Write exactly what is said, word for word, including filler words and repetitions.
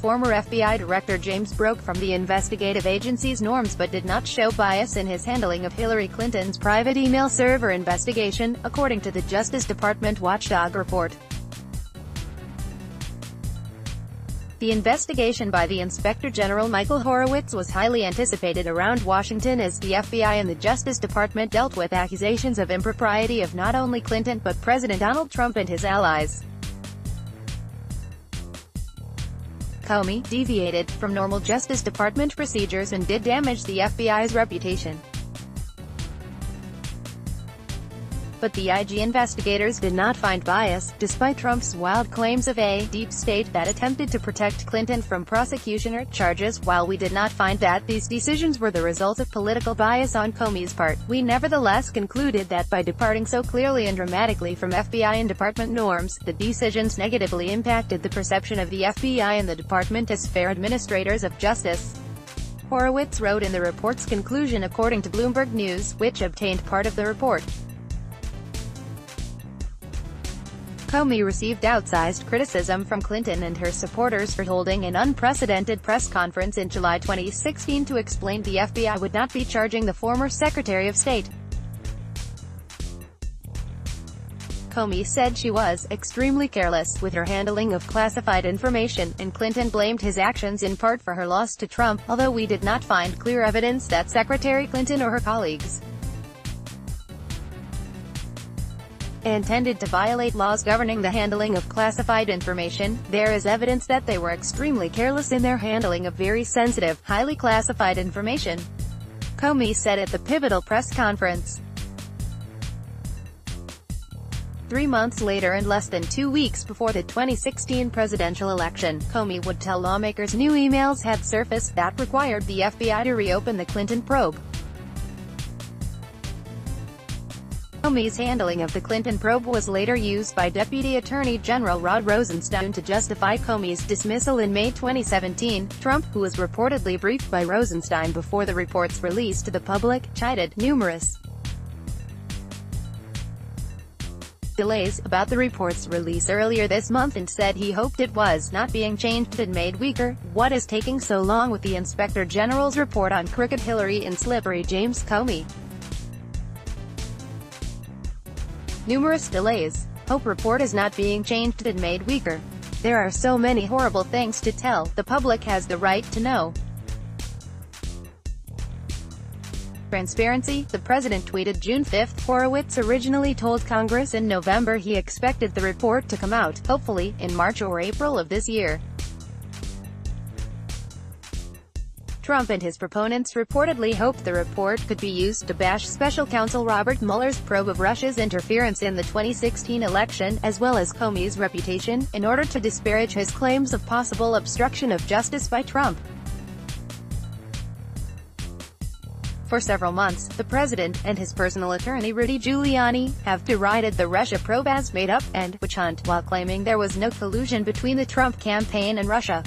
Former F B I Director James broke from the investigative agency's norms but did not show bias in his handling of Hillary Clinton's private email server investigation, according to the Justice Department watchdog report. The investigation by the Inspector General Michael Horowitz was highly anticipated around Washington as the F B I and the Justice Department dealt with accusations of impropriety of not only Clinton but President Donald Trump and his allies. Comey deviated from normal Justice Department procedures and did damage the F B I's reputation. But the I G investigators did not find bias, despite Trump's wild claims of a deep state that attempted to protect Clinton from prosecution or charges. While we did not find that these decisions were the result of political bias on Comey's part, we nevertheless concluded that by departing so clearly and dramatically from F B I and department norms, the decisions negatively impacted the perception of the F B I and the department as fair administrators of justice. Horowitz wrote in the report's conclusion, according to Bloomberg News, which obtained part of the report. Comey received outsized criticism from Clinton and her supporters for holding an unprecedented press conference in July twenty sixteen to explain the F B I would not be charging the former Secretary of State. Comey said she was extremely careless with her handling of classified information, and Clinton blamed his actions in part for her loss to Trump, although we did not find clear evidence that Secretary Clinton or her colleagues intended to violate laws governing the handling of classified information. There is evidence that they were extremely careless in their handling of very sensitive, highly classified information, Comey said at the pivotal press conference. Three months later, and less than two weeks before the twenty sixteen presidential election, Comey would tell lawmakers new emails had surfaced that required the F B I to reopen the Clinton probe. Comey's handling of the Clinton probe was later used by Deputy Attorney General Rod Rosenstein to justify Comey's dismissal in May twenty seventeen. Trump, who was reportedly briefed by Rosenstein before the report's release to the public, chided numerous delays about the report's release earlier this month and said he hoped it was not being changed and made weaker. What is taking so long with the Inspector General's report on crooked Hillary and slippery James Comey? Numerous delays. Hope report is not being changed and made weaker. There are so many horrible things to tell. The public has the right to know. Transparency, the president tweeted June fifth. Horowitz originally told Congress in November he expected the report to come out, hopefully, in March or April of this year. Trump and his proponents reportedly hoped the report could be used to bash special counsel Robert Mueller's probe of Russia's interference in the twenty sixteen election, as well as Comey's reputation, in order to disparage his claims of possible obstruction of justice by Trump. For several months, the president and his personal attorney Rudy Giuliani have derided the Russia probe as made up and witch hunt, while claiming there was no collusion between the Trump campaign and Russia.